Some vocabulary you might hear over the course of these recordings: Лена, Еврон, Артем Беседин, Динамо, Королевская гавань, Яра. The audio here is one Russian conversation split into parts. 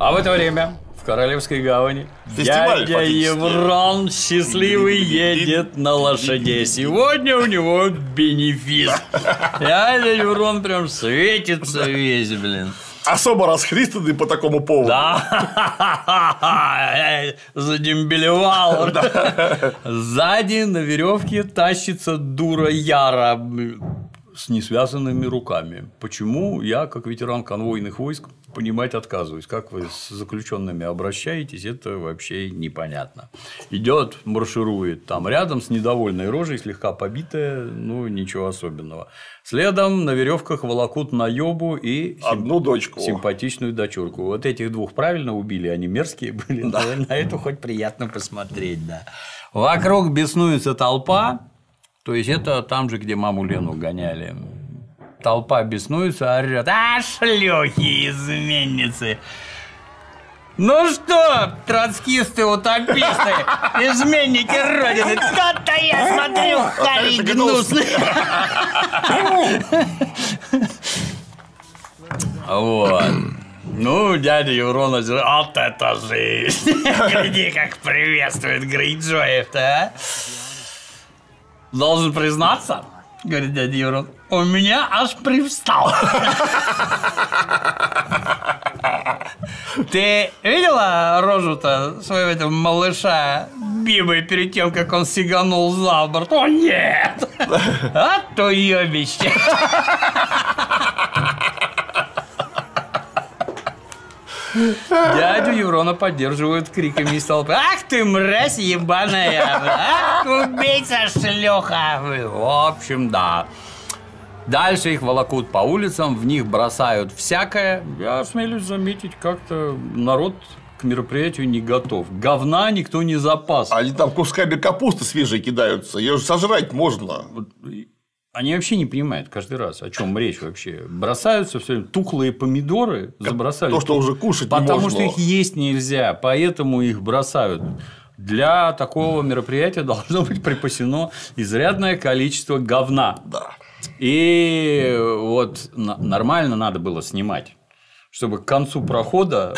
А в это время в Королевской гавани фестиваль, дядя Еврон счастливый едет на лошаде. Сегодня у него бенефис. Дядя Еврон прям светится весь, блин. Особо расхристанный по такому поводу. Да. Задембелевал. Сзади на веревке тащится дура Яра с несвязанными руками. Почему я, как ветеран конвойных войск, понимать отказываюсь. Как вы с заключенными обращаетесь, это вообще непонятно. Идет, марширует там рядом с недовольной рожей, слегка побитая, ну ничего особенного. Следом на веревках волокут наёбу и одну дочку, симпатичную дочурку. Вот этих двух правильно убили, они мерзкие были, да. На эту хоть приятно посмотреть, да. Вокруг беснуется толпа, то есть это там же, где маму Лену гоняли. Толпа беснуется, орёт: а, шлюхи, изменницы! Ну что, троцкисты, утописты, изменники Родины, кто-то, я смотрю, хали гнусный. Вот. Ну, дядя Еврон, вот это жизнь! Гляди, как приветствует Грейнджоев-то, а? Должен признаться, говорит дядя Еврон, у меня аж привстал. Ты видела рожу-то своего этого малыша Бибы перед тем, как он сиганул за борт? О, нет! А то ёбище! Дядю Еврона поддерживают криками из толпы. Ах ты, мразь ебаная! Ах, убийца, шлюха! В общем, да. Дальше их волокут по улицам, в них бросают всякое. Я смелюсь заметить, как-то народ к мероприятию не готов. Говна никто не запас. Они там кусками капусты свежие кидаются, ее же сожрать можно. Они вообще не понимают каждый раз, о чем речь вообще. Бросаются все время тухлые помидоры, забросают. То, что уже кушать не можно. Потому что их есть нельзя, поэтому их бросают. Для такого мероприятия должно быть припасено изрядное количество говна. Да. И вот нормально надо было снимать, чтобы к концу прохода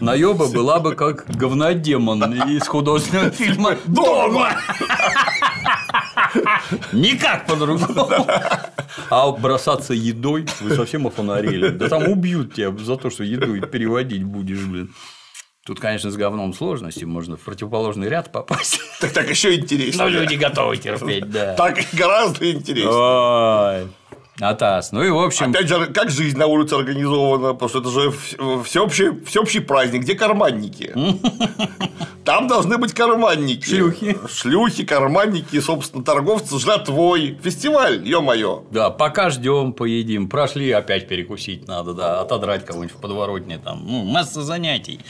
наёба была бы как говнодемон из художественного фильма «Дома». Никак по-другому. А бросаться едой вы совсем офонарели. Да там убьют тебя за то, что еду переводить будешь, блин. Тут, конечно, с говном сложности, можно в противоположный ряд попасть. Так еще интереснее. Но люди готовы терпеть, да. Так гораздо интереснее. Ой, атас. Ну и в общем. Опять же, как жизнь на улице организована, потому что это же всеобщий праздник, где карманники. Там должны быть карманники. Шлюхи. Шлюхи, карманники, собственно, торговцы, жратвой. Фестиваль, ё-моё. Да, пока ждем, поедим. Прошли, опять перекусить надо, да, отодрать кого-нибудь в подворотне там. Ну, масса занятий.